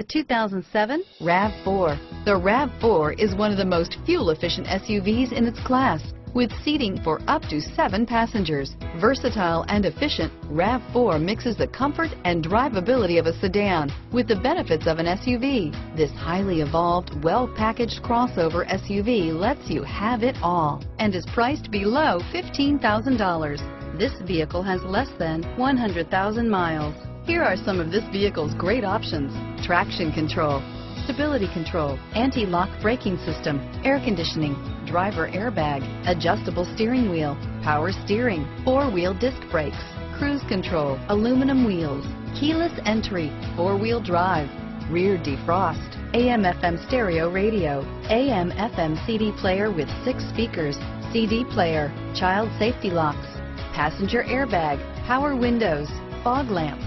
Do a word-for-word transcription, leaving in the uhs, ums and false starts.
The two thousand seven RAV four. The RAV four is one of the most fuel-efficient S U Vs in its class, with seating for up to seven passengers. Versatile and efficient, RAV four mixes the comfort and drivability of a sedan with the benefits of an S U V. This highly evolved, well-packaged crossover S U V lets you have it all and is priced below fifteen thousand dollars. This vehicle has less than one hundred thousand miles. Here are some of this vehicle's great options: traction control, stability control, anti-lock braking system, air conditioning, driver airbag, adjustable steering wheel, power steering, four-wheel disc brakes, cruise control, aluminum wheels, keyless entry, four-wheel drive, rear defrost, A M F M stereo radio, A M F M C D player with six speakers, C D player, child safety locks, passenger airbag, power windows, fog lamps.